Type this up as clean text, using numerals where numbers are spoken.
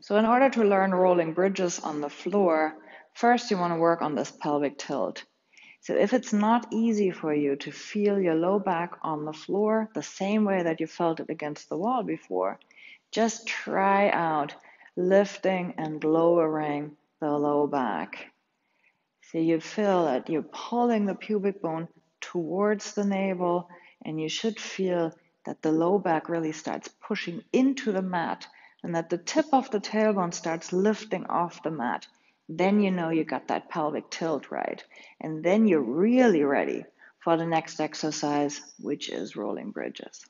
So in order to learn rolling bridges on the floor, first you want to work on this pelvic tilt. So if it's not easy for you to feel your low back on the floor the same way that you felt it against the wall before, just try out lifting and lowering the low back. So you feel that you're pulling the pubic bone towards the navel, and you should feel that the low back really starts pushing into the mat and that the tip of the tailbone starts lifting off the mat. Then you know you got that pelvic tilt right. And then you're really ready for the next exercise, which is rolling bridges.